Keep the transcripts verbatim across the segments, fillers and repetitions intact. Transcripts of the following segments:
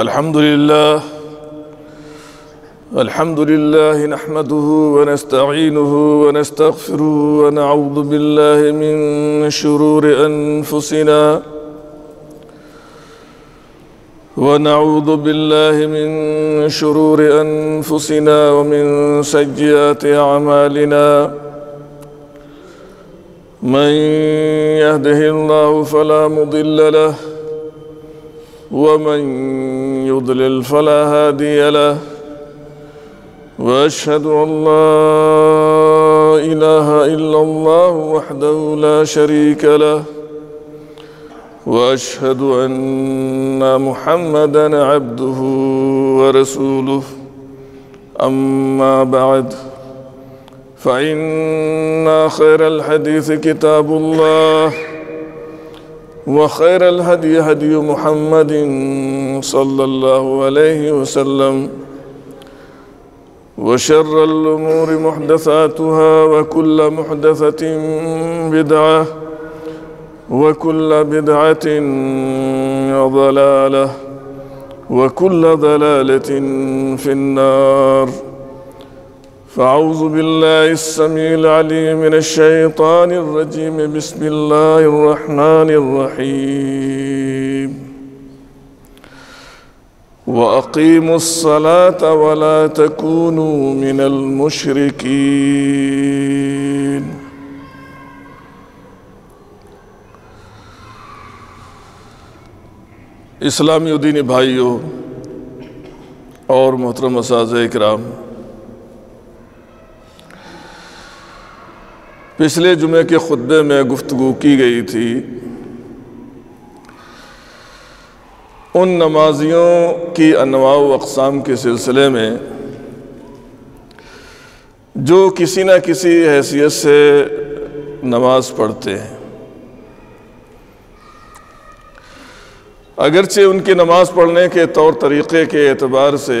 الحمد لله الحمد لله نحمده ونستعينه ونستغفره ونعوذ بالله من شرور أنفسنا ونعوذ بالله من شرور أنفسنا ومن سيئات أعمالنا من يهده الله فلا مضل له ومن يضلل فلا هادي له وأشهد أن لا إله إلا الله وحده لا شريك له وأشهد أن محمدًا عبده ورسوله أما بعد فإن خير الحديث كتاب الله وخير الهدي هدي محمد صلى الله عليه وسلم وشر الأمور محدثاتها وكل محدثة بدعة وكل بدعة ضلالة وكل ضلالة في النار. فأعوذ بالله السميع العليم من الشيطان الرجيم. بسم الله الرحمن الرحيم. وأقيموا الصلاة ولا تكونوا من المشركين. اسلامی دینی بھائیوں اور محترم اساتذہ اکرام، پچھلے جمعے کے خطبے میں گفتگو کی گئی تھی ان نمازیوں کی انواع و اقسام کے سلسلے میں جو کسی نہ کسی حیثیت سے نماز پڑھتے ہیں، اگرچہ ان کی نماز پڑھنے کے طور طریقے کے اعتبار سے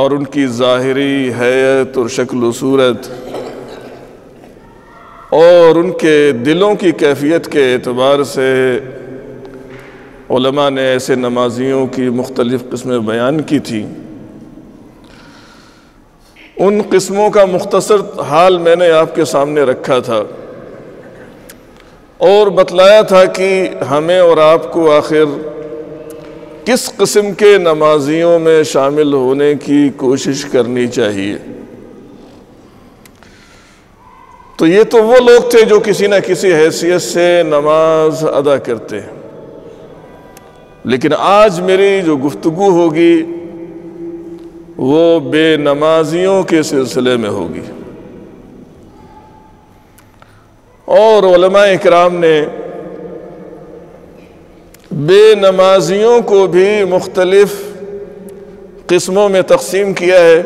اور ان کی ظاہری حیت اور شکل و صورت اور ان کے دلوں کی کیفیت کے اعتبار سے علماء نے ایسے نمازیوں کی مختلف قسمیں بیان کی تھیں. ان قسموں کا مختصر حال میں نے آپ کے سامنے رکھا تھا اور بتلایا تھا کہ ہمیں اور آپ کو آخر کس قسم کے نمازیوں میں شامل ہونے کی کوشش کرنی چاہیے. تو یہ تو وہ لوگ تھے جو کسی نہ کسی حیثیت سے نماز ادا کرتے ہیں، لیکن آج میری جو گفتگو ہوگی وہ بے نمازیوں کے سلسلے میں ہوگی. اور علماء اکرام نے بے نمازیوں کو بھی مختلف قسموں میں تقسیم کیا ہے.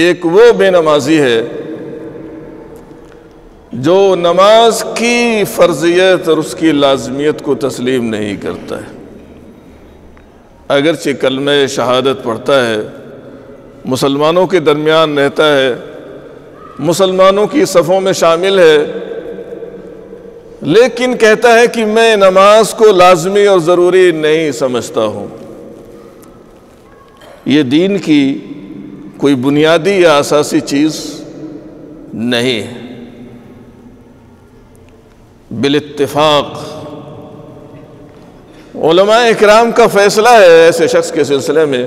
ایک وہ بے نمازی ہے جو نماز کی فرضیت اور اس کی لازمیت کو تسلیم نہیں کرتا ہے، اگرچہ کلمہ شہادت پڑھتا ہے، مسلمانوں کے درمیان رہتا ہے، مسلمانوں کی صفوں میں شامل ہے، لیکن کہتا ہے کہ میں نماز کو لازمی اور ضروری نہیں سمجھتا ہوں. یہ دین کی کوئی بنیادی یا اساسی چیز نہیں ہے. بالاتفاق علماء اکرام کا فیصلہ ہے ایسے شخص کے سلسلے میں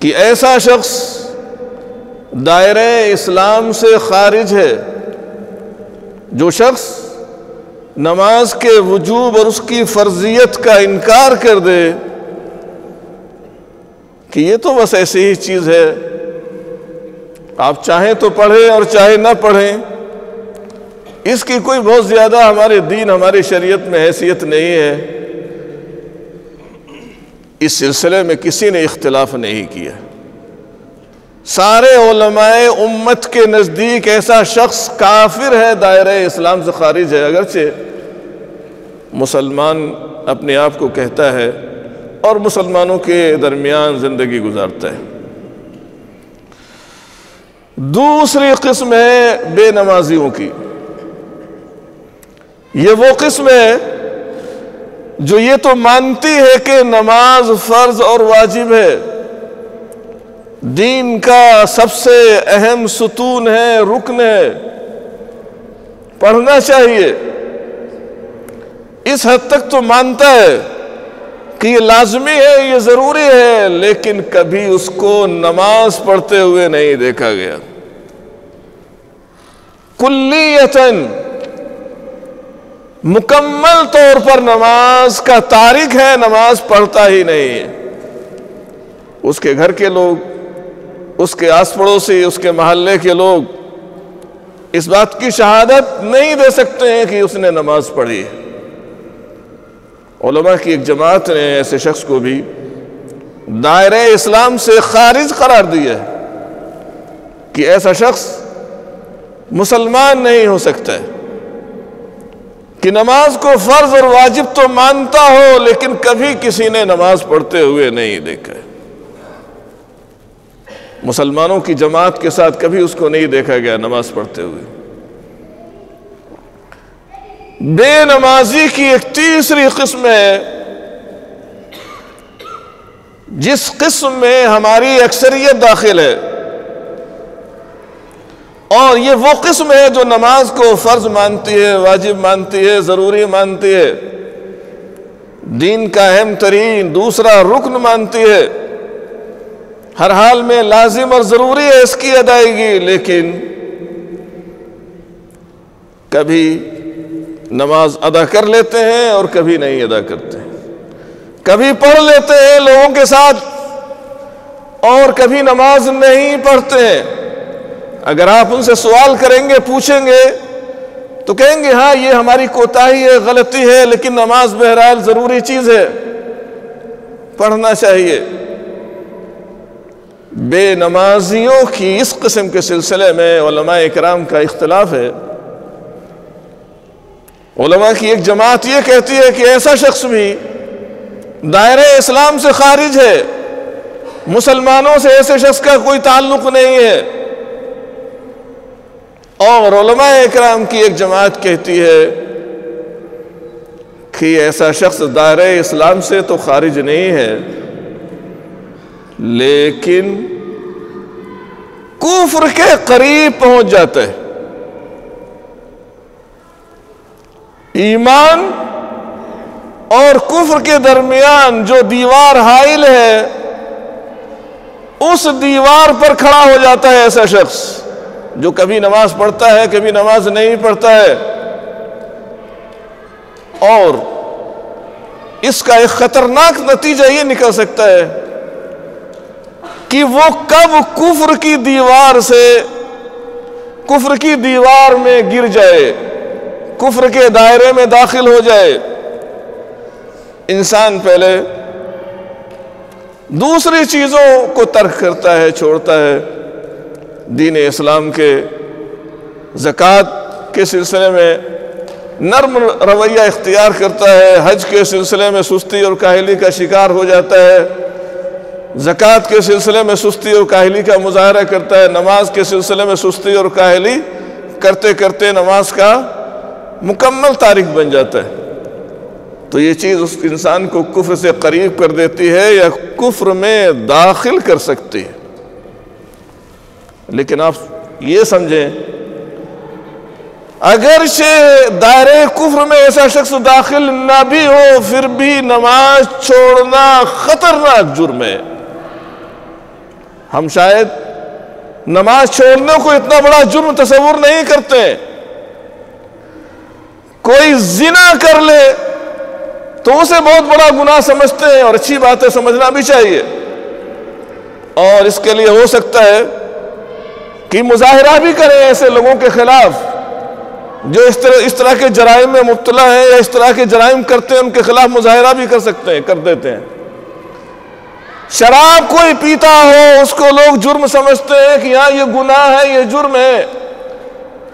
کہ ایسا شخص دائرہ اسلام سے خارج ہے. جو شخص نماز کے وجوب اور اس کی فرضیت کا انکار کر دے کہ یہ تو بس ایسی ہی چیز ہے، آپ چاہیں تو پڑھیں اور چاہے نہ پڑھیں، اس کی کوئی بہت زیادہ ہمارے دین ہماری شریعت میں حیثیت نہیں ہے، اس سلسلے میں کسی نے اختلاف نہیں کیا. سارے علماء امت کے نزدیک ایسا شخص کافر ہے، دائرہ اسلام سے خارج ہے، اگرچہ مسلمان اپنے آپ کو کہتا ہے اور مسلمانوں کے درمیان زندگی گزارتا ہے. دوسری قسم ہے بے نمازیوں کی، یہ وہ قسم ہے جو یہ تو مانتی ہے کہ نماز فرض اور واجب ہے، دین کا سب سے اہم ستون ہے، رکن ہے، پڑھنا چاہیے، اس حد تک تو مانتا ہے کہ یہ لازمی ہے، یہ ضروری ہے، لیکن کبھی اس کو نماز پڑھتے ہوئے نہیں دیکھا گیا۔ کلیتاً مکمل طور پر نماز کا تارک ہے، نماز پڑھتا ہی نہیں ہے۔ اس کے گھر کے لوگ، اس کے آس پڑوسی، اس کے محلے کے لوگ اس بات کی شہادت نہیں دے سکتے ہیں کہ اس نے نماز پڑھی ہے۔ علماء کی ایک جماعت نے ایسے شخص کو بھی دائرہ اسلام سے خارج قرار دیا ہے کہ ایسا شخص مسلمان نہیں ہو سکتا ہے، کہ نماز کو فرض اور واجب تو مانتا ہو لیکن کبھی کسی نے نماز پڑھتے ہوئے نہیں دیکھا ہے۔ مسلمانوں کی جماعت کے ساتھ کبھی اس کو نہیں دیکھا گیا نماز پڑھتے ہوئے۔ بے نمازی کی ایک تیسری قسم ہے، جس قسم میں ہماری اکثریت داخل ہے، اور یہ وہ قسم ہے جو نماز کو فرض مانتی ہے، واجب مانتی ہے، ضروری مانتی ہے، دین کا اہم ترین دوسرا رکن مانتی ہے، ہر حال میں لازم اور ضروری ہے اس کی ادائیگی، لیکن کبھی نماز ادا کر لیتے ہیں اور کبھی نہیں ادا کرتے، کبھی پڑھ لیتے ہیں لوگوں کے ساتھ اور کبھی نماز نہیں پڑھتے ہیں۔ اگر آپ ان سے سوال کریں گے، پوچھیں گے تو کہیں گے ہاں یہ ہماری کوتاہی ہے، غلطی ہے، لیکن نماز بہرحال ضروری چیز ہے، پڑھنا چاہیے۔ بے نمازیوں کی اس قسم کے سلسلے میں علماء اکرام کا اختلاف ہے۔ علماء کی ایک جماعت یہ کہتی ہے کہ ایسا شخص بھی دائرہ اسلام سے خارج ہے، مسلمانوں سے ایسے شخص کا کوئی تعلق نہیں ہے، اور علماء اکرام کی ایک جماعت کہتی ہے کہ ایسا شخص دائرہ اسلام سے تو خارج نہیں ہے، لیکن کفر کے قریب پہنچ جاتا ہے، ایمان اور کفر کے درمیان جو دیوار حائل ہے اس دیوار پر کھڑا ہو جاتا ہے ایسا شخص، جو کبھی نماز پڑھتا ہے کبھی نماز نہیں پڑھتا ہے، اور اس کا ایک خطرناک نتیجہ یہ نکل سکتا ہے کہ وہ کب کفر کی دیوار سے کفر کی دیوار میں گر جائے، کفر کے دائرے میں داخل ہو جائے۔ انسان پہلے دوسری چیزوں کو ترک کرتا ہے، چھوڑتا ہے، دین اسلام کے زکوٰۃ کے سلسلے میں نرم رویہ اختیار کرتا ہے، حج کے سلسلے میں سستی اور کاہلی کا شکار ہو جاتا ہے، زکوٰۃ کے سلسلے میں سستی اور کاہلی کا مظاہرہ کرتا ہے، نماز کے سلسلے میں سستی اور کاہلی کرتے کرتے نماز کا مکمل تارک بن جاتا ہے۔ تو یہ چیز اس انسان کو کفر سے قریب کر دیتی ہے یا کفر میں داخل کر سکتی ہے۔ لیکن آپ یہ سمجھیں، اگرچہ دائرہ کفر میں ایسا شخص داخل نہ بھی ہو، پھر بھی نماز چھوڑنا خطرناک جرم ہے۔ ہم شاید نماز چھوڑنے کو اتنا بڑا جرم تصور نہیں کرتے۔ کوئی زنا کر لے تو اسے بہت بڑا گناہ سمجھتے ہیں، اور اچھی بات ہے، سمجھنا بھی چاہیے، اور اس کے لیے ہو سکتا ہے کہ مظاہرہ بھی کریں ایسے لوگوں کے خلاف جو اس طرح اس طرح کے جرائم میں مبتلا ہیں یا اس طرح کے جرائم کرتے ہیں، ان کے خلاف مظاہرہ بھی کر سکتے ہیں، کر دیتے ہیں۔ شراب کوئی پیتا ہو اس کو لوگ جرم سمجھتے ہیں کہ ہاں یہ گناہ ہے، یہ جرم ہے۔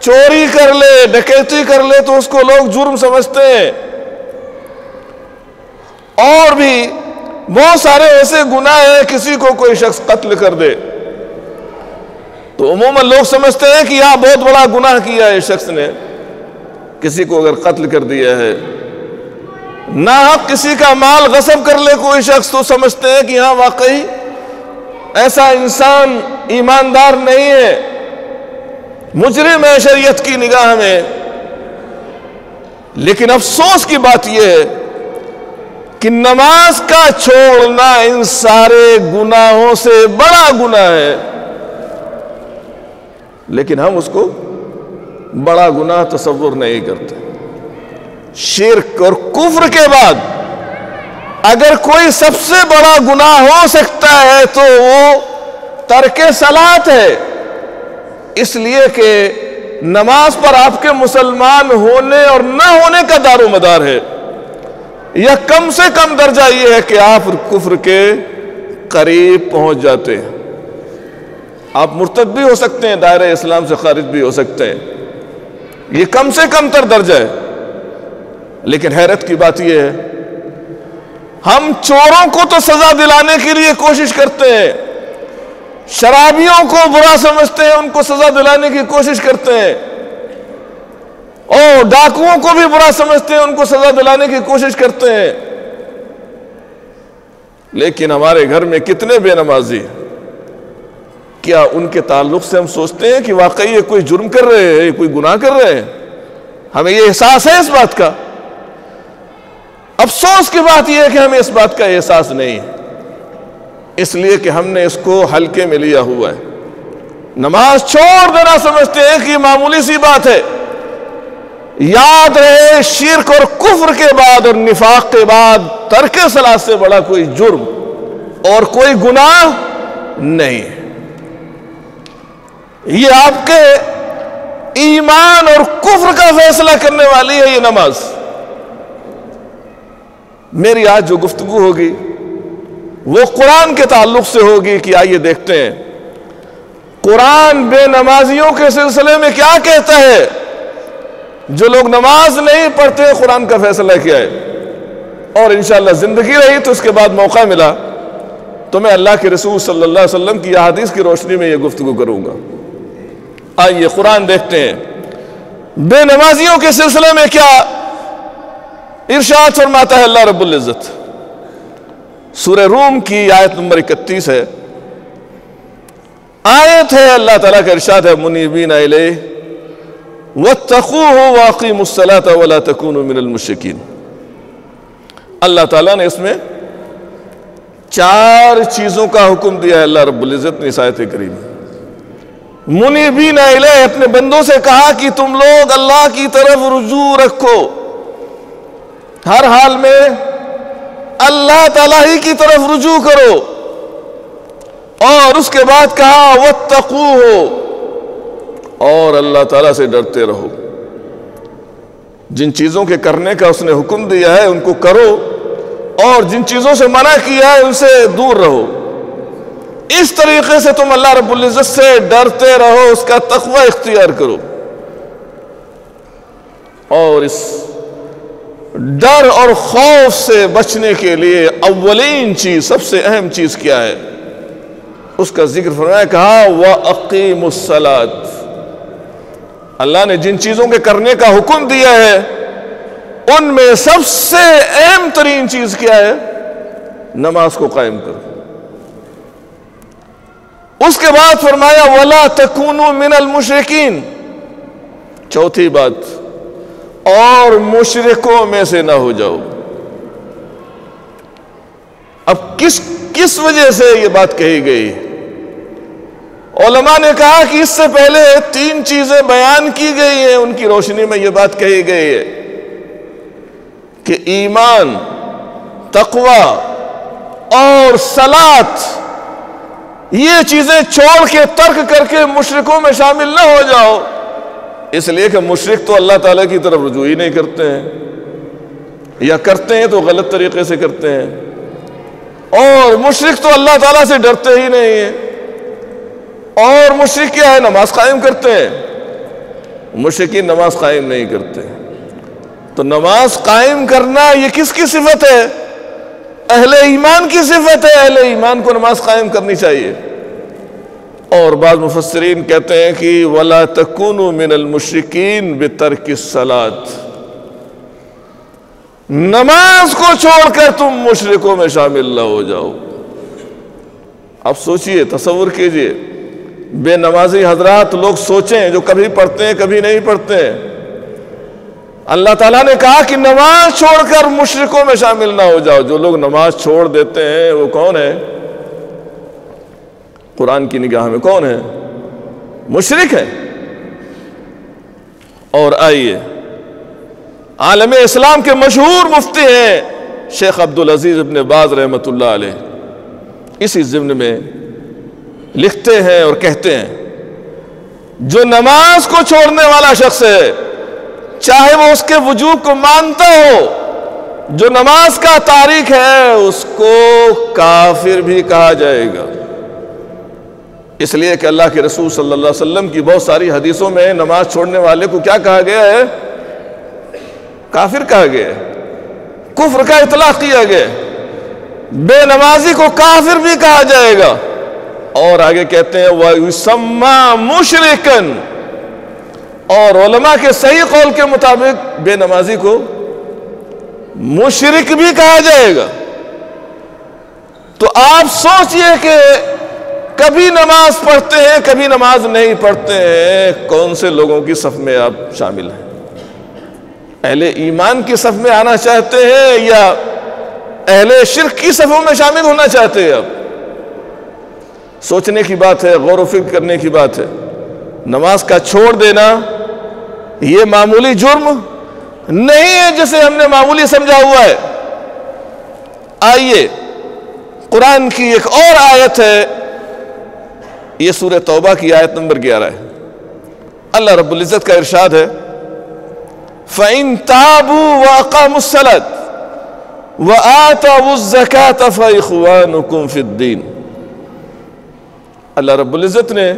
چوری کر لے، ڈکیتی کر لے تو اس کو لوگ جرم سمجھتے ہیں۔ اور بھی بہت سارے ایسے گناہ ہیں، کسی کو کوئی شخص قتل کر دے تو عموماً لوگ سمجھتے ہیں کہ یہاں بہت بڑا گناہ کیا ہے اس شخص نے، کسی کو اگر قتل کر دیا ہے، ناحق کسی کا مال غصب کر لے کوئی شخص، تو سمجھتے ہیں کہ ہاں واقعی ایسا انسان ایماندار نہیں ہے، مجرم ہے شریعت کی نگاہ میں۔ لیکن افسوس کی بات یہ ہے کہ نماز کا چھوڑنا ان سارے گناہوں سے بڑا گناہ ہے، لیکن ہم اس کو بڑا گناہ تصور نہیں کرتے۔ شرک اور کفر کے بعد اگر کوئی سب سے بڑا گناہ ہو سکتا ہے تو وہ ترک صلاۃ ہے، اس لیے کہ نماز پر آپ کے مسلمان ہونے اور نہ ہونے کا دار و مدار ہے، یا کم سے کم درجہ یہ ہے کہ آپ کفر کے قریب پہنچ جاتے ہیں۔ آپ مرتد بھی ہو سکتے ہیں، دائرہ اسلام سے خارج بھی ہو سکتے ہیں، یہ کم سے کم تر درجہ ہے۔ لیکن حیرت کی بات یہ ہے، ہم چوروں کو تو سزا دلانے کے لیے کوشش کرتے ہیں، شرابیوں کو برا سمجھتے ہیں ان کو سزا دلانے کی کوشش کرتے ہیں، اور ڈاکوؤں کو بھی برا سمجھتے ہیں ان کو سزا دلانے کی کوشش کرتے ہیں، لیکن ہمارے گھر میں کتنے بے نمازی ہیں؟ کیا ان کے تعلق سے ہم سوچتے ہیں کہ واقعی یہ کوئی جرم کر رہے ہیں، یہ کوئی گناہ کر رہے ہیں؟ ہمیں یہ احساس ہے اس بات کا؟ افسوس کی بات یہ ہے کہ ہمیں اس بات کا احساس نہیں ہے، اس لیے کہ ہم نے اس کو ہلکے میں لیا ہوا ہے۔ نماز چھوڑ دینا سمجھتے ہیں کہ معمولی سی بات ہے۔ یاد رہے، شرک اور کفر کے بعد اور نفاق کے بعد ترک صلاۃ سے بڑا کوئی جرم اور کوئی گناہ نہیں ہے۔ یہ آپ کے ایمان اور کفر کا فیصلہ کرنے والی ہے یہ نماز۔ میری آج جو گفتگو ہوگی وہ قرآن کے تعلق سے ہوگی کہ آئیے دیکھتے ہیں قرآن بے نمازیوں کے سلسلے میں کیا کہتا ہے۔ جو لوگ نماز نہیں پڑھتے قرآن کا فیصلہ کیا ہے، اور انشاءاللہ زندگی رہی تو اس کے بعد موقع ملا تو میں اللہ کے رسول صلی اللہ علیہ وسلم کی احادیث کی روشنی میں یہ گفتگو کروں گا۔ آئیے قرآن دیکھتے ہیں بے نمازیوں کے سلسلے میں کیا ارشاد فرماتا ہے اللہ رب العزت۔ سورہ روم کی آیت نمبر اکتیس ہے، آیت ہے اللہ تعالیٰ کا ارشاد ہے، منیبین الیہ واتقوہ واقیموا الصلاة ولا تکونوا من المشرکین۔ اللہ تعالیٰ نے اس میں چار چیزوں کا حکم دیا ہے اللہ رب العزت نے اس آیت کریمہ۔ منیبین الیہ، اپنے بندوں سے کہا کہ تم لوگ اللہ کی طرف رجوع رکھو، ہر حال میں اللہ تعالیٰ ہی کی طرف رجوع کرو۔ اور اس کے بعد کہا واتقوہ، اور اللہ تعالیٰ سے ڈرتے رہو۔ جن چیزوں کے کرنے کا اس نے حکم دیا ہے ان کو کرو، اور جن چیزوں سے منع کیا ہے ان سے دور رہو۔ اس طریقے سے تم اللہ رب العزت سے ڈرتے رہو، اس کا تقوی اختیار کرو۔ اور اس ڈر اور خوف سے بچنے کے لیے اولین چیز، سب سے اہم چیز کیا ہے اس کا ذکر فرمایا، کہا وَأَقِيمُ الصَّلَاةِ۔ اللہ نے جن چیزوں کے کرنے کا حکم دیا ہے ان میں سب سے اہم ترین چیز کیا ہے؟ نماز کو قائم کرو۔ اس کے بعد فرمایا وَلَا تَكُونُوا مِنَ الْمُشْرِكِينَ، چوتھی بات، اور مشرکوں میں سے نہ ہو جاؤ۔ اب کس کس وجہ سے یہ بات کہی گئی؟ علماء نے کہا کہ اس سے پہلے تین چیزیں بیان کی گئی ہیں، ان کی روشنی میں یہ بات کہی گئی ہے کہ ایمان، تقوی اور صلاۃ، یہ چیزیں چھوڑ کے ترک کر کے مشرکوں میں شامل نہ ہو جاؤ، اس لیے کہ مشرک تو اللہ تعالیٰ کی طرف رجوع ہی نہیں کرتے ہیں، یا کرتے ہیں تو غلط طریقے سے کرتے ہیں، اور مشرک تو اللہ تعالیٰ سے ڈرتے ہی نہیں ہیں۔ اور مشرک کیا ہے؟ نماز قائم کرتے ہیں، مشرکین نماز قائم نہیں کرتے۔ تو نماز قائم کرنا یہ کس کی صفت ہے؟ اہل ایمان کی صفت ہے، اہل ایمان کو نماز قائم کرنی چاہیے۔ اور بعض مفسرین کہتے ہیں کہ وَلَا تَكُونُوا مِنَ الْمُشْرِكِينَ بِتَرْكِ الصَّلَاةِ، نماز کو چھوڑ کر تم مشرکوں میں شامل نہ ہو جاؤ۔ آپ سوچئے، تصور کیجئے، بے نمازی حضرات لوگ سوچیں جو کبھی پڑھتے ہیں کبھی نہیں پڑھتے ہیں۔ اللہ تعالیٰ نے کہا کہ نماز چھوڑ کر مشرکوں میں شامل نہ ہو جاؤ۔ جو لوگ نماز چھوڑ دیتے ہیں وہ کون ہے؟ قرآن کی نگاہ میں کون ہے؟ مشرک ہے۔ اور آئیے، عالم اسلام کے مشہور مفتی ہیں شیخ عبدالعزیز ابن باز رحمۃ اللہ علیہ، اسی ضمن میں لکھتے ہیں اور کہتے ہیں جو نماز کو چھوڑنے والا شخص ہے، چاہے وہ اس کے وجوب کو مانتا ہو، جو نماز کا تارک ہے اس کو کافر بھی کہا جائے گا۔ اس لیے کہ اللہ کے رسول صلی اللہ علیہ وسلم کی بہت ساری حدیثوں میں نماز چھوڑنے والے کو کیا کہا گیا ہے؟ کافر کہا گیا ہے، کفر کا اطلاق کیا گیا ہے، بے نمازی کو کافر بھی کہا جائے گا۔ اور آگے کہتے ہیں وَيُسَمَّا مُشْرِكًا، اور علماء کے صحیح قول کے مطابق بے نمازی کو مشرک بھی کہا جائے گا۔ تو آپ سوچئے کہ کبھی نماز پڑھتے ہیں کبھی نماز نہیں پڑھتے ہیں، کون سے لوگوں کی صف میں آپ شامل ہیں؟ اہل ایمان کی صف میں آنا چاہتے ہیں یا اہل شرک کی صفوں میں شامل ہونا چاہتے ہیں؟ آپ سوچنے کی بات ہے، غور و فکر کرنے کی بات ہے۔ نماز کا چھوڑ دینا یہ معمولی جرم نہیں ہے جسے ہم نے معمولی سمجھا ہوا ہے۔ آئیے، قرآن کی ایک اور آیت ہے، یہ سورہ توبہ کی آیت نمبر گیارہ ہے۔ اللہ رب العزت کا ارشاد ہے فَإِن تَابُوا وَأَقَامُوا الصَّلَاةَ وَآتَوُا الزَّكَاةَ فَإِخْوَانُكُمْ فِي الدِّينِ۔ اللہ رب العزت نے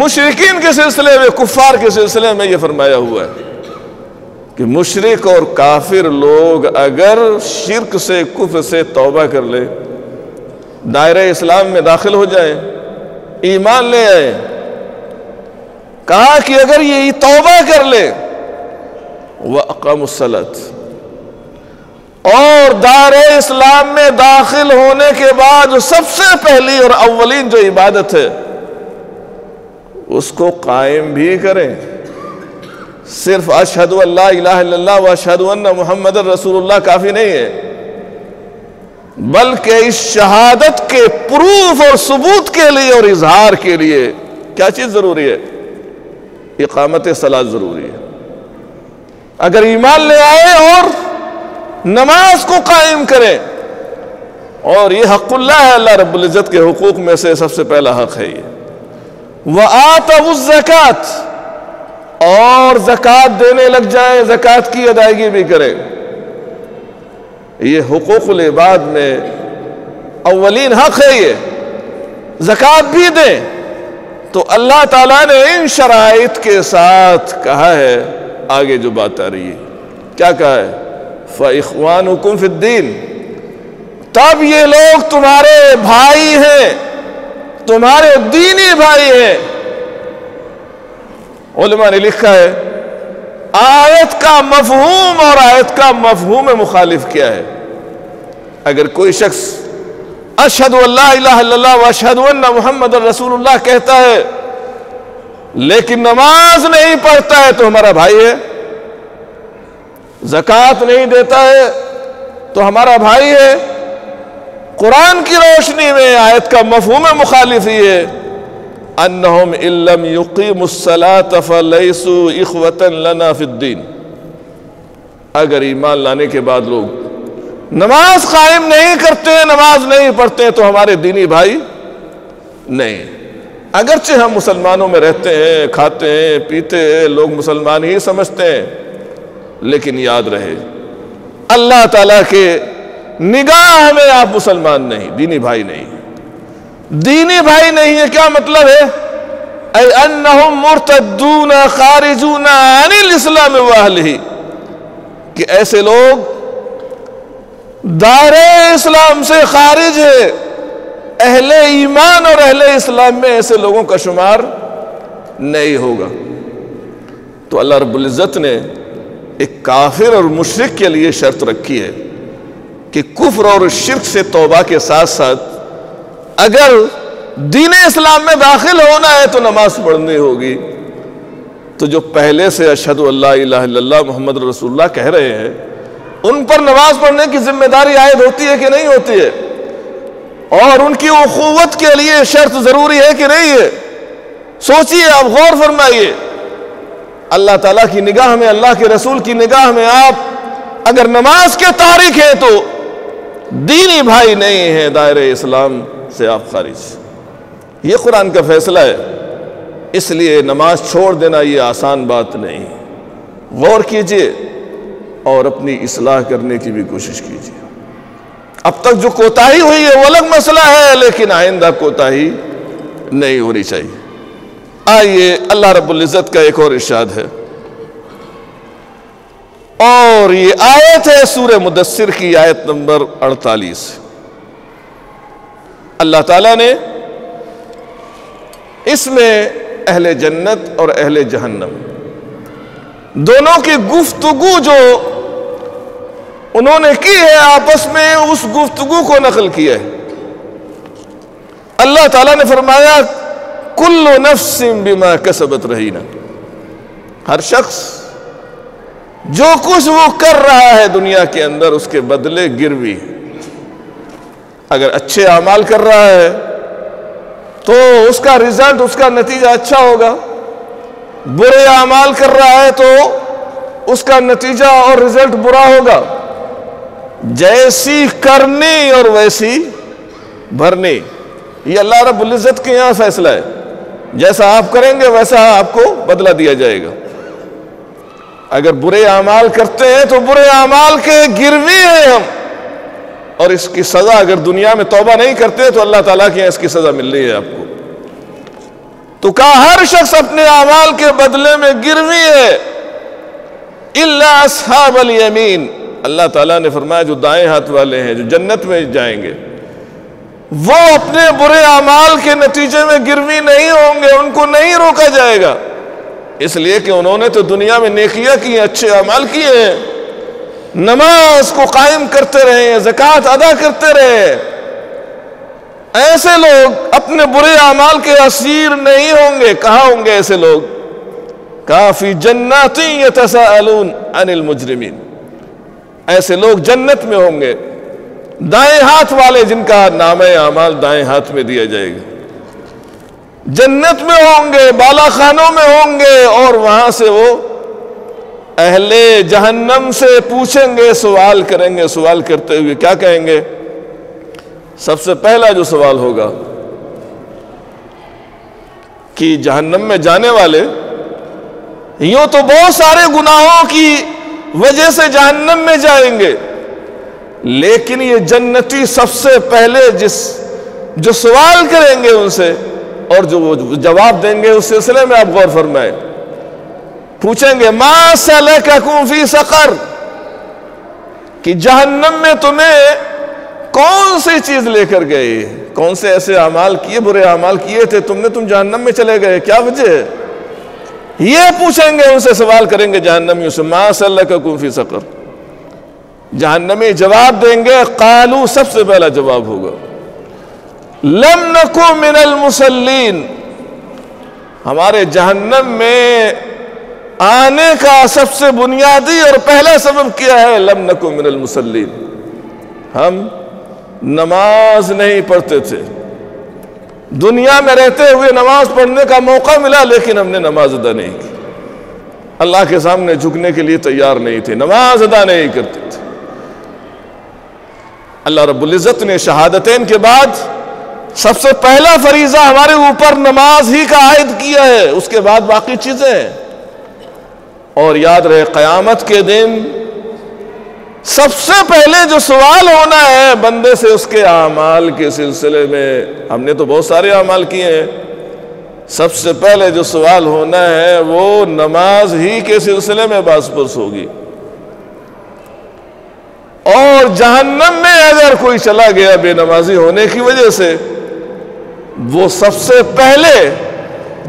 مشرکین کے سلسلے میں، کفار کے سلسلے میں یہ فرمایا ہوا ہے کہ مشرک اور کافر لوگ اگر شرک سے، کفر سے توبہ کر لیں، دائرہ اسلام میں داخل ہو جائیں، ایمان لے آئے، کہا کہ اگر یہ توبہ کر لے وَأَقَامُوا الصَّلَاةَ، اور دار اسلام میں داخل ہونے کے بعد جو سب سے پہلی اور اولین جو عبادت ہے اس کو قائم بھی کریں، صرف اشہد ان لا الہ الا اللہ واشہد ان محمد رسول اللہ کافی نہیں ہے، بلکہ اس شہادت کے پروف اور ثبوت کے لیے اور اظہار کے لیے کیا چیز ضروری ہے؟ اقامت صلاۃ ضروری ہے۔ اگر ایمان لے آئے اور نماز کو قائم کریں، اور یہ حق اللہ ہے، اللہ رب العزت کے حقوق میں سے سب سے پہلا حق ہے یہ۔ وَآتَوُا الزَّکَاةَ، اور زکوٰۃ دینے لگ جائیں، زکوٰۃ کی ادائیگی بھی کریں۔ یہ حقوق العباد میں اولین حق ہے، یہ زکوٰۃ بھی دیں۔ تو اللہ تعالیٰ نے ان شرائط کے ساتھ کہا ہے، آگے جو بات آ رہی ہے کیا کہا ہے؟ فَإِخْوَانُكُمْ فِي الدِّينِ، تب یہ لوگ تمہارے بھائی ہیں، تمہارے دینی بھائی ہیں۔ علماء نے لکھا ہے آیت کا مفہوم اور آیت کا مفہوم مخالف کیا ہے۔ اگر کوئی شخص اشہد ان لا الہ الا اللہ واشہد ان محمد الرسول اللہ کہتا ہے لیکن نماز نہیں پڑھتا ہے تو ہمارا بھائی ہے، زکوٰۃ نہیں دیتا ہے تو ہمارا بھائی ہے۔ قرآن کی روشنی میں آیت کا مفہوم مخالف یہ ہے انہم ان لم یقیموا الصلاۃ فلیسوا اخوۃ لنا فی الدین، اگر ایمان لانے کے بعد لوگ نماز قائم نہیں کرتے، نماز نہیں پڑھتے تو ہمارے دینی بھائی نہیں، اگرچہ ہم مسلمانوں میں رہتے ہیں، کھاتے ہیں پیتے ہیں، لوگ مسلمان ہی سمجھتے ہیں۔ لیکن یاد رہے اللہ تعالیٰ کے نگاہ میں آپ مسلمان نہیں، دینی بھائی نہیں، دینی بھائی نہیں ہے۔ کیا مطلب ہے؟ اَيْ أَنَّهُمْ مُرْتَدُّونَ خَارِجُونَ عَنِ الْإِسْلَامِ وَأَهْلِهِ، کہ ایسے لوگ دائرہ اسلام سے خارج ہے، اہل ایمان اور اہل اسلام میں ایسے لوگوں کا شمار نہیں ہوگا۔ تو اللہ رب العزت نے ایک کافر اور مشرک کے لیے شرط رکھی ہے کہ کفر اور شرک سے توبہ کے ساتھ ساتھ اگر دین اسلام میں داخل ہونا ہے تو نماز پڑھنی ہوگی۔ تو جو پہلے سے اشہد اللہ الہ الا اللہ محمد رسول اللہ کہہ رہے ہیں ان پر نماز پڑھنے کی ذمہ داری عائد ہوتی ہے کہ نہیں ہوتی ہے، اور ان کی اخوت کے لیے شرط ضروری ہے کہ نہیں ہے؟ سوچیے، آپ غور فرمائیے۔ اللہ تعالیٰ کی نگاہ میں، اللہ کے رسول کی نگاہ میں آپ اگر نماز کے تارک ہیں تو دینی بھائی نہیں ہیں، دائرہ اسلام سے آپ خارج۔ یہ قرآن کا فیصلہ ہے، اس لیے نماز چھوڑ دینا یہ آسان بات نہیں۔ غور کیجئے اور اپنی اصلاح کرنے کی بھی کوشش کیجئے۔ اب تک جو کوتاہی ہوئی ہے وہ الگ مسئلہ ہے، لیکن آئندہ کوتاہی نہیں ہونی چاہیے۔ آئیے، اللہ رب العزت کا ایک اور ارشاد ہے، اور یہ آیت ہے سورہ مدثر کی آیت نمبر اڑتالیس۔ اللہ تعالیٰ نے اس میں اہل جنت اور اہل جہنم دونوں کی گفتگو جو انہوں نے کی ہے آپس میں، اس گفتگو کو نقل کیا ہے۔ اللہ تعالیٰ نے فرمایا کل نفس بما کسبت رہینا، ہر شخص جو کچھ وہ کر رہا ہے دنیا کے اندر اس کے بدلے گروی ہے۔ اگر اچھے اعمال کر رہا ہے تو اس کا رزلٹ، اس کا نتیجہ اچھا ہوگا، برے اعمال کر رہا ہے تو اس کا نتیجہ اور رزلٹ برا ہوگا۔ جیسی کرنی اور ویسی بھرنی، یہ اللہ رب العزت کے یہاں فیصلہ ہے۔ جیسا آپ کریں گے ویسا آپ کو بدلہ دیا جائے گا۔ اگر برے اعمال کرتے ہیں تو برے اعمال کے گروی ہیں ہم، اور اس کی سزا اگر دنیا میں توبہ نہیں کرتے تو اللہ تعالیٰ کے یہاں اس کی سزا مل رہی ہے آپ کو۔ تو کہا ہر شخص اپنے اعمال کے بدلے میں گروی ہے۔ الا اصحاب الیمین، اللہ تعالیٰ نے فرمایا جو دائیں ہاتھ والے ہیں، جو جنت میں جائیں گے، وہ اپنے برے اعمال کے نتیجے میں گروی نہیں ہوں گے، ان کو نہیں روکا جائے گا، اس لیے کہ انہوں نے تو دنیا میں نیکیاں کی ہیں، اچھے اعمال کیے ہیں، نماز کو قائم کرتے رہے ہیں، زکوٰۃ ادا کرتے رہے ہیں۔ ایسے لوگ اپنے برے اعمال کے اسیر نہیں ہوں گے۔ کہاں ہوں گے ایسے لوگ؟ کہا فی جنات یتساءلون عن المجرمین، ایسے لوگ جنت میں ہوں گے، دائیں ہاتھ والے، جن کا نام اعمال دائیں ہاتھ میں دیا جائے گا، جنت میں ہوں گے، بالا خانوں میں ہوں گے، اور وہاں سے وہ اہل جہنم سے پوچھیں گے، سوال کریں گے۔ سوال کرتے ہوئے کیا کہیں گے؟ سب سے پہلا جو سوال ہوگا کہ جہنم میں جانے والے یوں تو بہت سارے گناہوں کی وجہ سے جہنم میں جائیں گے، لیکن یہ جنتی سب سے پہلے جس جو سوال کریں گے ان سے اور جو وہ جواب دیں گے، اس سلسلے میں آپ غور فرمائیں۔ پوچھیں گے ما سلککم فی سقر، کہ جہنم میں تمہیں کون سی چیز لے کر گئی، کون سے ایسے اعمال کیے، برے اعمال کیے تھے تم نے، تم جہنم میں چلے گئے، کیا وجہ ہے؟ یہ پوچھیں گے، ان سے سوال کریں گے جہنمیوں سے۔ ما سلککم فی سقر، جہنمی جواب دیں گے، قالو، سب سے پہلا جواب ہوگا لم نکو من المصلین، ہمارے جہنم میں آنے کا سب سے بنیادی اور پہلا سبب کیا ہے؟ لم نکو من المصلین، ہم نماز نہیں پڑھتے تھے، دنیا میں رہتے ہوئے نماز پڑھنے کا موقع ملا لیکن ہم نے نماز ادا نہیں کی، اللہ کے سامنے جھکنے کے لیے تیار نہیں تھے، نماز ادا نہیں کرتے تھے۔ اللہ رب العزت نے شہادتین کے بعد سب سے پہلا فریضہ ہمارے اوپر نماز ہی کا عائد کیا ہے، اس کے بعد باقی چیزیں ہیں۔ اور یاد رہے قیامت کے دن سب سے پہلے جو سوال ہونا ہے بندے سے اس کے اعمال کے سلسلے میں، ہم نے تو بہت سارے اعمال کیے ہیں، سب سے پہلے جو سوال ہونا ہے وہ نماز ہی کے سلسلے میں باز پرس ہوگی۔ اور جہنم میں اگر کوئی چلا گیا بے نمازی ہونے کی وجہ سے وہ سب سے پہلے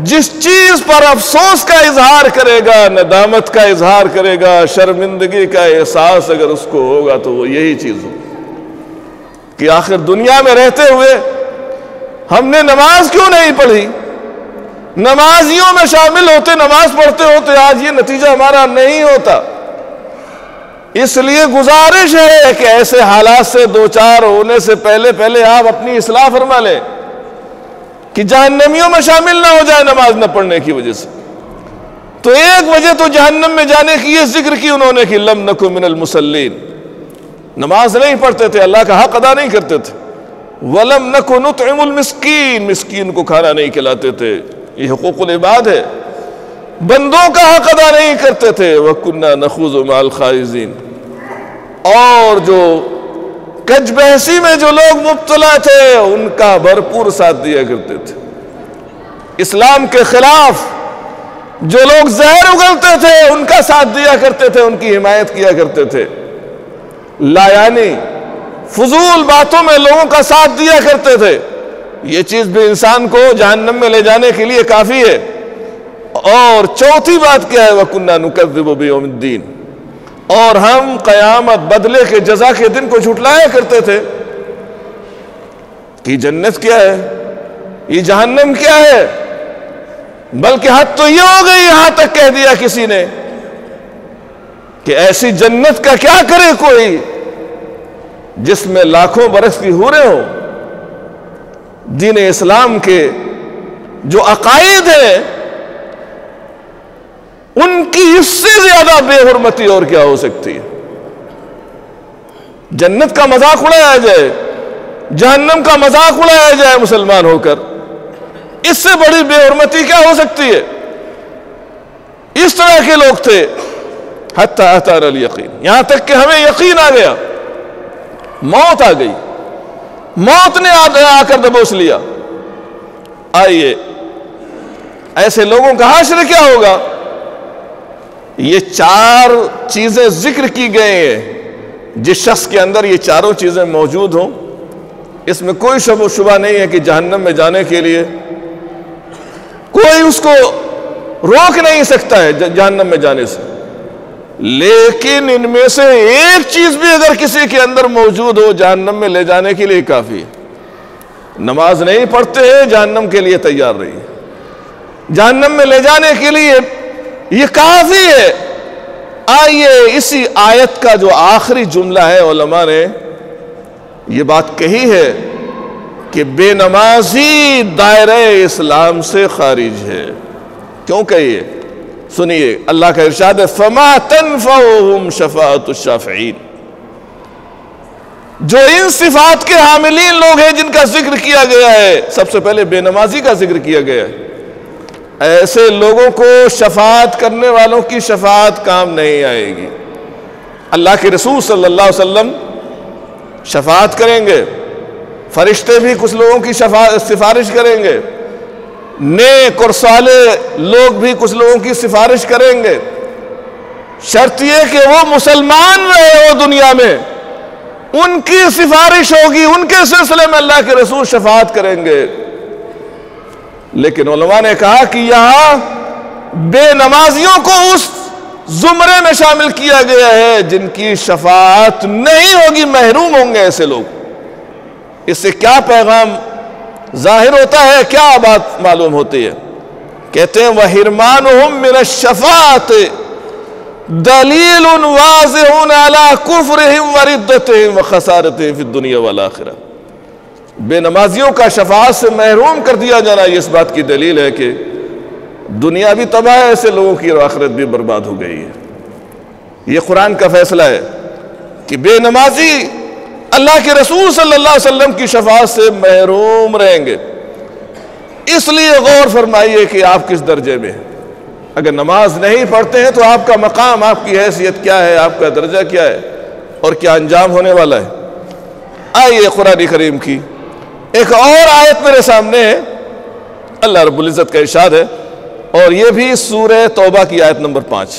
جس چیز پر افسوس کا اظہار کرے گا، ندامت کا اظہار کرے گا، شرمندگی کا احساس اگر اس کو ہوگا تو وہ یہی چیز ہو کہ آخر دنیا میں رہتے ہوئے ہم نے نماز کیوں نہیں پڑھی، نمازیوں میں شامل ہوتے نماز پڑھتے ہوتے آج یہ نتیجہ ہمارا نہیں ہوتا۔ اس لیے گزارش ہے کہ ایسے حالات سے دوچار ہونے سے پہلے پہلے آپ اپنی اصلاح فرما لیں کہ جہنمیوں میں شامل نہ ہو جائے نماز نہ پڑھنے کی وجہ سے۔ تو ایک وجہ تو جہنم میں جانے کی یہ ذکر کی انہوں نے کہ لم نکن من المصلین، نماز نہیں پڑھتے تھے، اللہ کا حق ادا نہیں کرتے تھے، ولم نکن نطعم المسکین، مسکین کو کھانا نہیں کھلاتے تھے، یہ حقوق العباد ہے، بندوں کا حق ادا نہیں کرتے تھے، وَكُنَّا نَخُوضُ مَعَ الْخَائِضِينَ، اور جو کج بحثی میں جو لوگ مبتلا تھے ان کا بھرپور ساتھ دیا کرتے تھے۔ اسلام کے خلاف جو لوگ زہر اگلتے تھے ان کا ساتھ دیا کرتے تھے، ان کی حمایت کیا کرتے تھے، لا یعنی فضول باتوں میں لوگوں کا ساتھ دیا کرتے تھے۔ یہ چیز بھی انسان کو جہنم میں لے جانے کے لیے کافی ہے۔ اور چوتھی بات کیا ہے، وَكُنَّا نُكَذِّبُ بِيَوْمِ الدِّينِ، اور ہم قیامت بدلے کے جزا کے دن کو جھٹلایا کرتے تھے کہ جنت کیا ہے، یہ جہنم کیا ہے، بلکہ حد تو یہ ہو گئی یہاں تک کہہ دیا کسی نے کہ ایسی جنت کا کیا کرے کوئی جس میں لاکھوں برس کی حوریں ہوں۔ دین اسلام کے جو عقائد ہیں ان کی اس سے زیادہ بے حرمتی اور کیا ہو سکتی ہے؟ جنت کا مذاق اڑایا جائے، جہنم کا مذاق اڑایا جائے مسلمان ہو کر، اس سے بڑی بے حرمتی کیا ہو سکتی ہے؟ اس طرح کے لوگ تھے۔ حتی اتانا الیقین، یہاں تک کہ ہمیں یقین آ گیا، موت آ گئی، موت نے آ کر دبوس لیا۔ آئیے ایسے لوگوں کا حشر کیا ہوگا؟ یہ چار چیزیں ذکر کی گئے ہیں، جس شخص کے اندر یہ چاروں چیزیں موجود ہوں اس میں کوئی شک و شبہ نہیں ہے کہ جہنم میں جانے کے لیے کوئی اس کو روک نہیں سکتا ہے جہنم میں جانے سے۔ لیکن ان میں سے ایک چیز بھی اگر کسی کے اندر موجود ہو جہنم میں لے جانے کے لیے کافی ہے۔ نماز نہیں پڑھتے ہیں، جہنم کے لیے تیار رہی ہے، جہنم میں لے جانے کے لیے یہ کافی ہے۔ آئیے اسی آیت کا جو آخری جملہ ہے، علماء نے یہ بات کہی ہے کہ بے نمازی دائرہ اسلام سے خارج ہے۔ کیوں کہیے؟ سنیے اللہ کا ارشاد ہے، فَمَا تَنْفَعُهُمْ شَفَاعَةُ الشَّافِعِينَ، جو ان صفات کے حاملین لوگ ہیں جن کا ذکر کیا گیا ہے، سب سے پہلے بے نمازی کا ذکر کیا گیا ہے، ایسے لوگوں کو شفاعت کرنے والوں کی شفاعت کام نہیں آئے گی۔ اللہ کے رسول صلی اللہ علیہ وسلم شفاعت کریں گے، فرشتے بھی کچھ لوگوں کی سفارش کریں گے، نیک اور صالح لوگ بھی کچھ لوگوں کی سفارش کریں گے، شرط یہ کہ وہ مسلمان رہے ہو دنیا میں، ان کی سفارش ہوگی، ان کے سلسلے میں اللہ کے رسول شفاعت کریں گے۔ لیکن علماء نے کہا کہ یہاں بے نمازیوں کو اس زمرے میں شامل کیا گیا ہے جن کی شفاعت نہیں ہوگی، محروم ہوں گے ایسے لوگ۔ اس سے کیا پیغام ظاہر ہوتا ہے، کیا بات معلوم ہوتی ہے؟ کہتے ہیں وَحِرْمَانُهُمْ مِنَ الشَّفَاعَةِ دَلِيلٌ وَاضِحٌ عَلَىٰ كُفْرِهِمْ وَرِدَّتِهِمْ وَخَسَارَتِهِمْ فِي الدُّنْيَا وَالْآخِرَةِ۔ بے نمازیوں کا شفاعت سے محروم کر دیا جانا یہ اس بات کی دلیل ہے کہ دنیا بھی تباہ ہے ایسے لوگوں کی اور آخرت بھی برباد ہو گئی ہے۔ یہ قرآن کا فیصلہ ہے کہ بے نمازی اللہ کے رسول صلی اللہ علیہ وسلم کی شفاعت سے محروم رہیں گے۔ اس لیے غور فرمائیے کہ آپ کس درجے میں ہیں۔ اگر نماز نہیں پڑھتے ہیں تو آپ کا مقام، آپ کی حیثیت کیا ہے، آپ کا درجہ کیا ہے اور کیا انجام ہونے والا ہے۔ آئیے قرآن کریم کی ایک اور آیت میرے سامنے ہے، اللہ رب العزت کا ارشاد ہے، اور یہ بھی سورہ توبہ کی آیت نمبر پانچ۔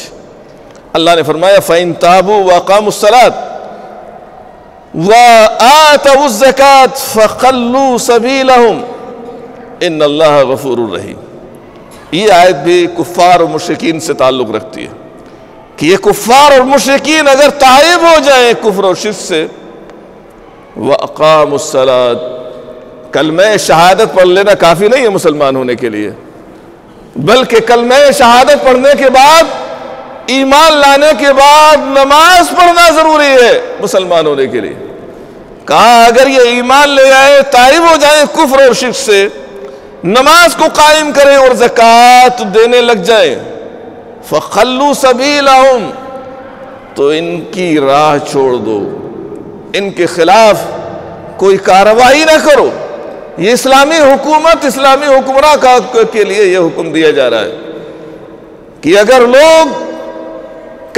اللہ نے فرمایا فَإِن تَابُوا وَأَقَامُوا الصَّلَاةَ وَآتَوُا الزَّكَاةَ فَخَلُّوا سَبِيلَهُمْ ان اللہ غفور الرحیم۔ یہ آیت بھی کفار اور مشرکین سے تعلق رکھتی ہے کہ یہ کفار اور مشرکین اگر تائب ہو جائیں کفر و شرک سے، وَأَقَامُ الصَّلَاةِ، کلمہ شہادت پڑھ لینا کافی نہیں ہے مسلمان ہونے کے لیے، بلکہ کلمہ شہادت پڑھنے کے بعد، ایمان لانے کے بعد نماز پڑھنا ضروری ہے مسلمان ہونے کے لیے۔ کہا اگر یہ ایمان لے آئے، تائب ہو جائیں کفر و شرک سے، نماز کو قائم کریں اور زکوٰۃ دینے لگ جائیں، فَخَلُّوا سَبِيلَهُمْ، تو ان کی راہ چھوڑ دو، ان کے خلاف کوئی کارروائی نہ کرو۔ یہ اسلامی حکومت، اسلامی حکمراں کے لیے یہ حکم دیا جا رہا ہے کہ اگر لوگ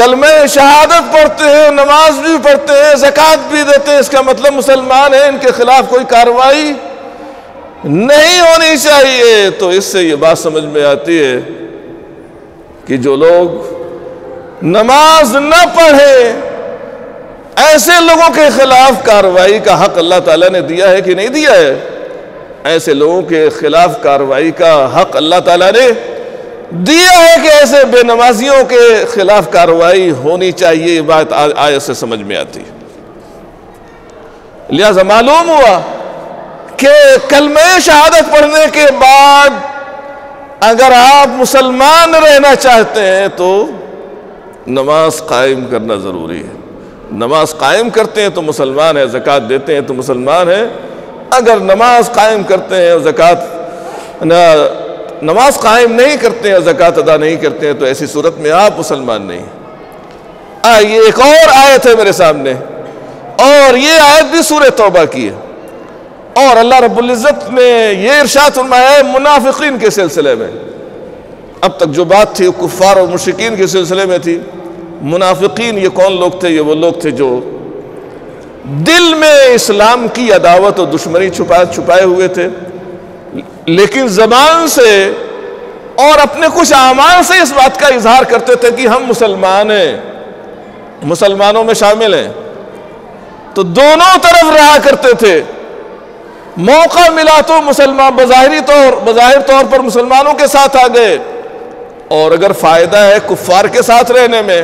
کلمہ شہادت پڑھتے ہیں، نماز بھی پڑھتے ہیں، زکوٰۃ بھی دیتے ہیں، اس کا مطلب مسلمان ہیں، ان کے خلاف کوئی کارروائی نہیں ہونی چاہیے۔ تو اس سے یہ بات سمجھ میں آتی ہے کہ جو لوگ نماز نہ پڑھیں، ایسے لوگوں کے خلاف کارروائی کا حق اللہ تعالیٰ نے دیا ہے کہ نہیں دیا ہے؟ ایسے لوگوں کے خلاف کارروائی کا حق اللہ تعالیٰ نے دیا ہے کہ ایسے بے نمازیوں کے خلاف کارروائی ہونی چاہیے۔ یہ بات آیت سے سمجھ میں آتی ہے۔ لہذا معلوم ہوا کہ کلمہ شہادت پڑھنے کے بعد اگر آپ مسلمان رہنا چاہتے ہیں تو نماز قائم کرنا ضروری ہے۔ نماز قائم کرتے ہیں تو مسلمان ہیں، زکوٰۃ دیتے ہیں تو مسلمان ہیں۔ اگر نماز قائم کرتے ہیں اور زکوٰۃ نماز قائم نہیں کرتے ہیں، زکوٰۃ ادا نہیں کرتے ہیں، تو ایسی صورت میں آپ مسلمان نہیں ہیں۔ یہ ایک اور آیت ہے میرے سامنے، اور یہ آیت بھی سورہ توبہ کی ہے، اور اللہ رب العزت نے یہ ارشاد فرمایا ہے منافقین کے سلسلے میں۔ اب تک جو بات تھی وہ کفار اور مشرکین کے سلسلے میں تھی۔ منافقین یہ کون لوگ تھے؟ یہ وہ لوگ تھے جو دل میں اسلام کی عداوت اور دشمنی چھپا چھپائے ہوئے تھے، لیکن زبان سے اور اپنے کچھ اعمال سے اس بات کا اظہار کرتے تھے کہ ہم مسلمان ہیں، مسلمانوں میں شامل ہیں، تو دونوں طرف رہا کرتے تھے۔ موقع ملا تو مسلمان بظاہری طور بظاہر طور پر مسلمانوں کے ساتھ آ گئے، اور اگر فائدہ ہے کفار کے ساتھ رہنے میں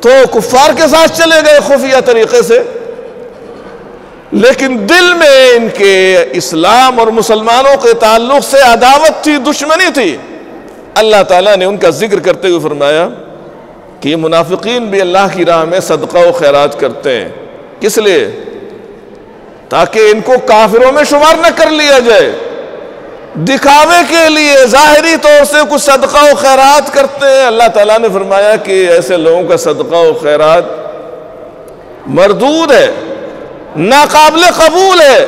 تو کفار کے ساتھ چلے گئے خفیہ طریقے سے، لیکن دل میں ان کے اسلام اور مسلمانوں کے تعلق سے عداوت تھی، دشمنی تھی۔ اللہ تعالیٰ نے ان کا ذکر کرتے ہوئے فرمایا کہ یہ منافقین بھی اللہ کی راہ میں صدقہ و خیرات کرتے ہیں۔ کس لیے؟ تاکہ ان کو کافروں میں شمار نہ کر لیا جائے۔ دکھاوے کے لیے ظاہری طور سے کچھ صدقہ و خیرات کرتے ہیں۔ اللہ تعالیٰ نے فرمایا کہ ایسے لوگوں کا صدقہ و خیرات مردود ہے، ناقابل قبول ہے۔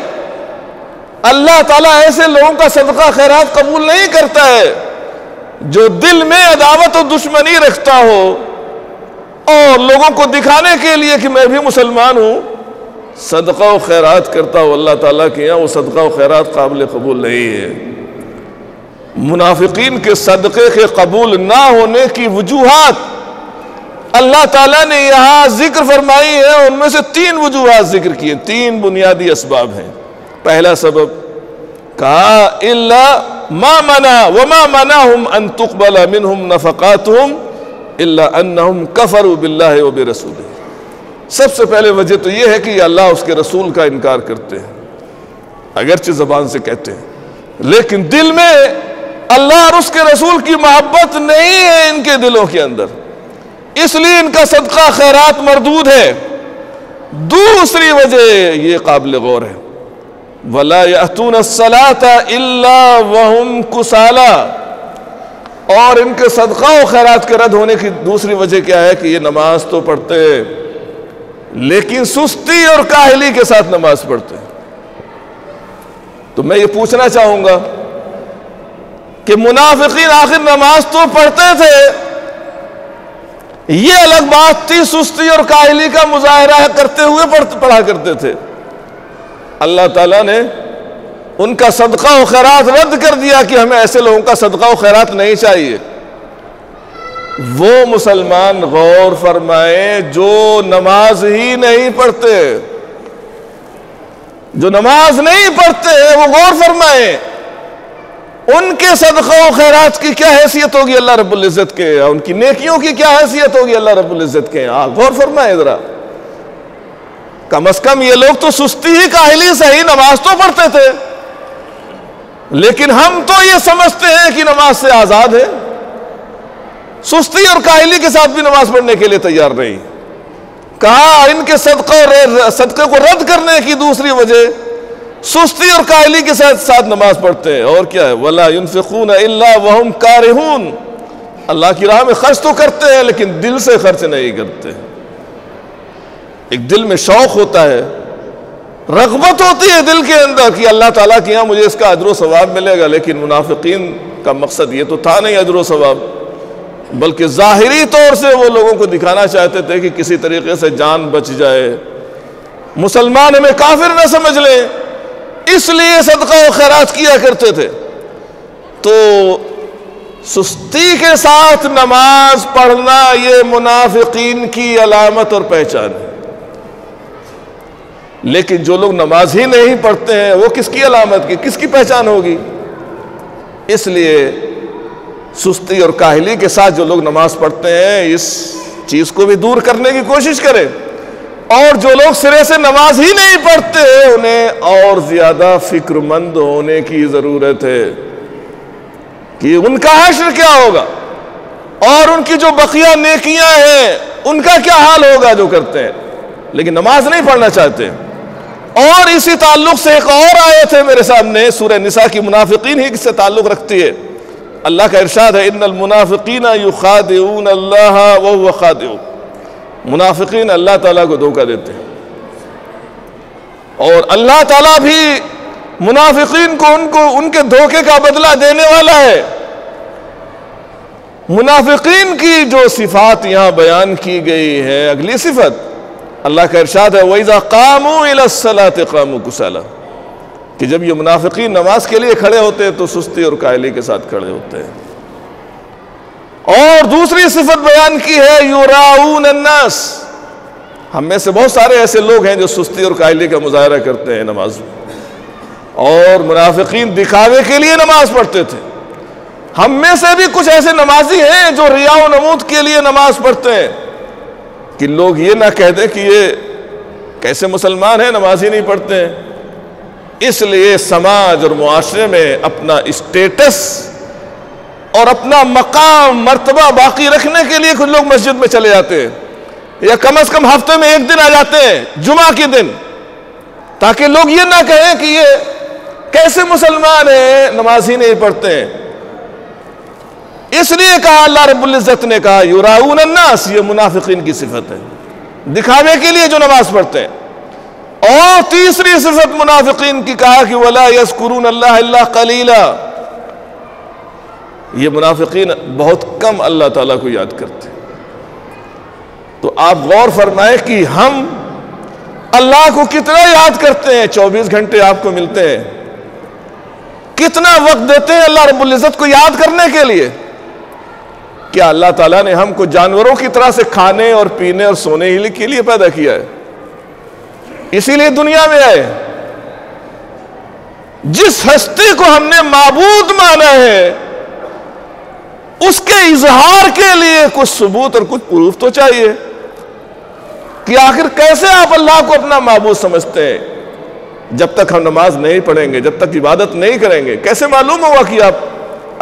اللہ تعالیٰ ایسے لوگوں کا صدقہ خیرات قبول نہیں کرتا ہے جو دل میں عداوت و دشمنی رکھتا ہو اور لوگوں کو دکھانے کے لیے کہ میں بھی مسلمان ہوں صدقہ و خیرات کرتا ہو۔ اللہ تعالیٰ کے یہاں وہ صدقہ و خیرات قابل قبول نہیں ہے۔ منافقین کے صدقے کے قبول نہ ہونے کی وجوہات اللہ تعالیٰ نے یہاں ذکر فرمائی ہے، ان میں سے تین وجوہات ذکر کی ہیں، تین بنیادی اسباب ہیں۔ پہلا سبب کہا الا ما منع وما منعهم ان تقبل منهم نفقاتهم الا انهم كفروا بالله وبرسوله۔ سب سے پہلے وجہ تو یہ ہے کہ یہ اللہ اس کے رسول کا انکار کرتے ہیں، اگرچہ زبان سے کہتے ہیں، لیکن دل میں اللہ اور اس کے رسول کی محبت نہیں ہے ان کے دلوں کے اندر، اس لیے ان کا صدقہ خیرات مردود ہے۔ دوسری وجہ یہ قابل غور ہے، وَلَا يَأْتُونَ الصَّلَاةَ إِلَّا وَهُمْ كُسَالَى، اور ان کے صدقہ و خیرات کے رد ہونے کی دوسری وجہ کیا ہے کہ یہ نماز تو پڑھتے ہیں لیکن سستی اور کاہلی کے ساتھ نماز پڑھتے ہیں۔ تو میں یہ پوچھنا چاہوں گا کہ منافقین آخر نماز تو پڑھتے تھے، یہ الگ بات تھی سستی اور کاہلی کا مظاہرہ کرتے ہوئے پڑھا کرتے تھے۔ اللہ تعالیٰ نے ان کا صدقہ و خیرات رد کر دیا کہ ہمیں ایسے لوگوں کا صدقہ و خیرات نہیں چاہیے۔ وہ مسلمان غور فرمائیں جو نماز ہی نہیں پڑھتے، جو نماز نہیں پڑھتے وہ غور فرمائیں ان کے صدقہ و خیرات کی کیا حیثیت ہوگی اللہ رب العزت کے یہاں، ان کی نیکیوں کی کیا حیثیت ہوگی اللہ رب العزت کے یہاں؟ غور فرمائیں ذرا، کم از کم یہ لوگ تو سستی ہی کاہلی سے ہی نماز تو پڑھتے تھے، لیکن ہم تو یہ سمجھتے ہیں کہ نماز سے آزاد ہے، سستی اور کاہلی کے ساتھ بھی نماز پڑھنے کے لیے تیار نہیں۔ کہا ان کے صدقہ صدقے کو رد کرنے کی دوسری وجہ سستی اور کاہلی کے ساتھ ساتھ نماز پڑھتے ہیں، اور کیا ہے، وَلَا يُنفِقُونَ إِلَّا وَهُمْ كَارِهُونَ، اللہ کی راہ میں خرچ تو کرتے ہیں لیکن دل سے خرچ نہیں کرتے۔ ایک دل میں شوق ہوتا ہے، رغبت ہوتی ہے دل کے اندر کہ اللہ تعالیٰ کے یہاں مجھے اس کا اجر و ثواب ملے گا، لیکن منافقین کا مقصد یہ تو تھا نہیں اجر و ثواب، بلکہ ظاہری طور سے وہ لوگوں کو دکھانا چاہتے تھے کہ کسی طریقے سے جان بچ جائے، مسلمان ہمیں کافر نہ سمجھ لیں، اس لیے صدقہ و خیرات کیا کرتے تھے۔ تو سستی کے ساتھ نماز پڑھنا یہ منافقین کی علامت اور پہچان ہے، لیکن جو لوگ نماز ہی نہیں پڑھتے ہیں وہ کس کی علامت کی، کس کی پہچان ہوگی؟ اس لیے سستی اور کاہلی کے ساتھ جو لوگ نماز پڑھتے ہیں اس چیز کو بھی دور کرنے کی کوشش کریں، اور جو لوگ سرے سے نماز ہی نہیں پڑھتے انہیں اور زیادہ فکر مند ہونے کی ضرورت ہے کہ ان کا حشر کیا ہوگا، اور ان کی جو بقیہ نیکیاں ہیں ان کا کیا حال ہوگا جو کرتے ہیں لیکن نماز نہیں پڑھنا چاہتے۔ اور اسی تعلق سے ایک اور آیت ہے میرے سامنے، سورہ نساء کی منافقین ہی سے تعلق رکھتی ہے، اللہ کا ارشاد ہے، ان المنافقین یخادعون اللہ وهو خادعهم، منافقین اللہ تعالیٰ کو دھوکہ دیتے ہیں، اور اللہ تعالیٰ بھی منافقین کو ان کو ان کے دھوکے کا بدلہ دینے والا ہے۔ منافقین کی جو صفات یہاں بیان کی گئی ہے، اگلی صفت اللہ کا ارشاد ہے، وَإِذَا قَامُوا إِلَى الصَّلَاةِ قَامُوا كُسَالَىٰ، کہ جب یہ منافقین نماز کے لیے کھڑے ہوتے ہیں تو سستی اور کاہلی کے ساتھ کھڑے ہوتے ہیں۔ اور دوسری صفت بیان کی ہے، یراؤن الناس، ہم میں سے بہت سارے ایسے لوگ ہیں جو سستی اور کاہلی کا مظاہرہ کرتے ہیں نماز میں، اور منافقین دکھاوے کے لیے نماز پڑھتے تھے۔ ہم میں سے بھی کچھ ایسے نمازی ہیں جو ریا و نمود کے لیے نماز پڑھتے ہیں کہ لوگ یہ نہ کہہ دیں کہ یہ کیسے مسلمان ہیں نماز ہی نہیں پڑھتے ہیں۔ اس لیے سماج اور معاشرے میں اپنا اسٹیٹس اور اپنا مقام مرتبہ باقی رکھنے کے لیے کچھ لوگ مسجد میں چلے جاتے ہیں، یا کم از کم ہفتے میں ایک دن آ جاتے ہیں جمعہ کے دن، تاکہ لوگ یہ نہ کہیں کہ یہ کیسے مسلمان ہیں نماز ہی نہیں پڑھتے ہیں۔ اس لیے کہا اللہ رب العزت نے، کہا یراؤن الناس، یہ منافقین کی صفت ہے، دکھاوے کے لیے جو نماز پڑھتے ہیں۔ اور تیسری صفت منافقین کی کہا کہ وَلَا يَذْكُرُونَ اللَّهَ إِلَّا قَلِيلًا، یہ منافقین بہت کم اللہ تعالیٰ کو یاد کرتے ہیں۔ تو آپ غور فرمائیں کہ ہم اللہ کو کتنا یاد کرتے ہیں؟ چوبیس گھنٹے آپ کو ملتے ہیں، کتنا وقت دیتے ہیں اللہ رب العزت کو یاد کرنے کے لیے؟ کیا اللہ تعالیٰ نے ہم کو جانوروں کی طرح سے کھانے اور پینے اور سونے ہی کے لیے پیدا کیا ہے؟ اسی لیے دنیا میں آئے۔ جس ہستی کو ہم نے معبود مانا ہے اس کے اظہار کے لیے کچھ ثبوت اور کچھ پروف تو چاہیے کہ آخر کیسے آپ اللہ کو اپنا معبود سمجھتے ہیں؟ جب تک ہم نماز نہیں پڑھیں گے، جب تک عبادت نہیں کریں گے، کیسے معلوم ہوا کہ آپ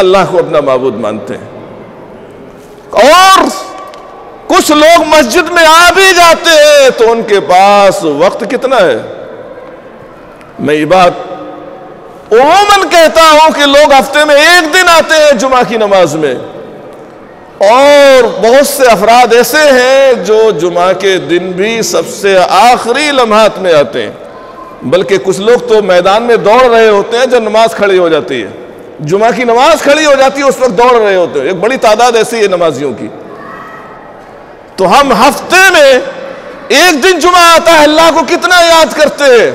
اللہ کو اپنا معبود مانتے ہیں؟ اور کچھ لوگ مسجد میں آ بھی جاتے ہیں تو ان کے پاس وقت کتنا ہے؟ میں یہ بات عموماً کہتا ہوں کہ لوگ ہفتے میں ایک دن آتے ہیں جمعہ کی نماز میں، اور بہت سے افراد ایسے ہیں جو جمعہ کے دن بھی سب سے آخری لمحات میں آتے ہیں، بلکہ کچھ لوگ تو میدان میں دوڑ رہے ہوتے ہیں جب نماز کھڑی ہو جاتی ہے، جمعہ کی نماز کھڑی ہو جاتی ہے اس وقت دوڑ رہے ہوتے ہیں، ایک بڑی تعداد ایسی ہے نمازیوں کی۔ تو ہم ہفتے میں ایک دن جمعہ آتا ہے، اللہ کو کتنا یاد کرتے ہیں؟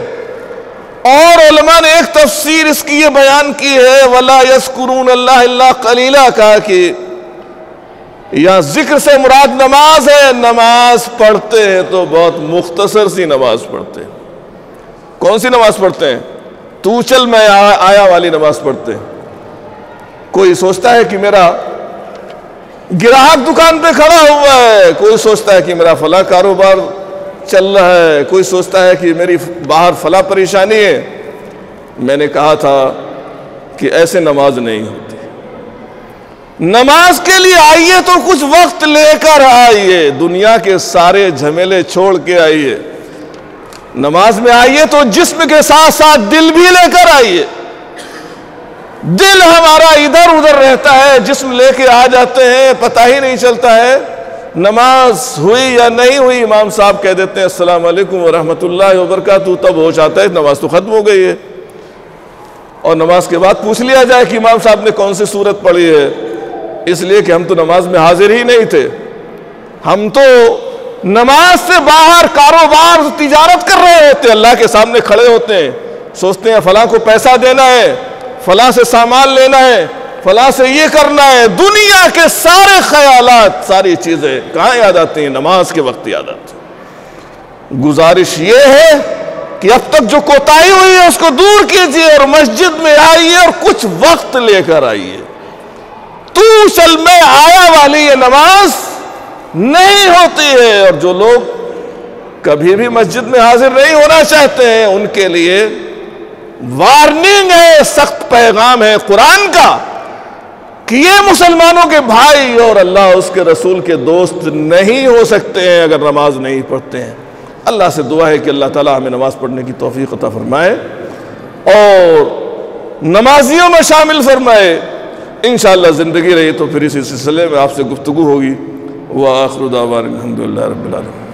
اور علماء نے ایک تفسیر اس کی یہ بیان کی ہے، وَلَا يَذْكُرُونَ اللَّهَ إِلَّا قَلِيلًا، کہا کہ یا ذکر سے مراد نماز ہے، نماز پڑھتے ہیں تو بہت مختصر سی نماز پڑھتے ہیں۔ کون سی نماز پڑھتے ہیں؟ تو چل میں آیا والی نماز پڑھتے ہیں۔ کوئی سوچتا ہے کہ میرا گراہک دکان پہ کھڑا ہوا ہے، کوئی سوچتا ہے کہ میرا فلاں کاروبار چل رہا ہے، کوئی سوچتا ہے کہ میری باہر فلاں پریشانی ہے۔ میں نے کہا تھا کہ ایسے نماز نہیں ہوتی، نماز کے لیے آئیے تو کچھ وقت لے کر آئیے، دنیا کے سارے جھمیلے چھوڑ کے آئیے، نماز میں آئیے تو جسم کے ساتھ ساتھ دل بھی لے کر آئیے۔ دل ہمارا ادھر ادھر رہتا ہے، جسم لے کے آ جاتے ہیں، پتہ ہی نہیں چلتا ہے نماز ہوئی یا نہیں ہوئی۔ امام صاحب کہہ دیتے ہیں السلام علیکم ورحمۃ اللہ وبرکاتہ، تب ہو جاتا ہے نماز تو ختم ہو گئی ہے، اور نماز کے بعد پوچھ لیا جائے کہ امام صاحب نے کون سی سورت پڑھی ہے، اس لیے کہ ہم تو نماز میں حاضر ہی نہیں تھے، ہم تو نماز سے باہر کاروبار تجارت کر رہے ہوتے ہیں، اللہ کے سامنے کھڑے ہوتے ہیں، سوچتے ہیں فلاں کو پیسہ دینا ہے، فلاں سے سامان لینا ہے، فلاں سے یہ کرنا ہے، دنیا کے سارے خیالات ساری چیزیں کہاں یاد آتی ہیں؟ نماز کے وقت یاد آتی ہیں۔ گزارش یہ ہے کہ اب تک جو کوتاہی ہوئی ہے اس کو دور کیجیے اور مسجد میں آئیے اور کچھ وقت لے کر آئیے۔ توصل میں آیا والی یہ نماز نہیں ہوتی ہے، اور جو لوگ کبھی بھی مسجد میں حاضر نہیں ہونا چاہتے ہیں ان کے لیے وارننگ ہے، سخت پیغام ہے قرآن کا کہ یہ مسلمانوں کے بھائی اور اللہ اس کے رسول کے دوست نہیں ہو سکتے ہیں اگر نماز نہیں پڑھتے ہیں۔ اللہ سے دعا ہے کہ اللہ تعالیٰ ہمیں نماز پڑھنے کی توفیق عطا فرمائے اور نمازیوں میں شامل فرمائے۔ انشاءاللہ زندگی رہی تو پھر اسی سلسلے میں آپ سے گفتگو ہوگی۔ وآخر دعوانا الحمد لله رب العالمين۔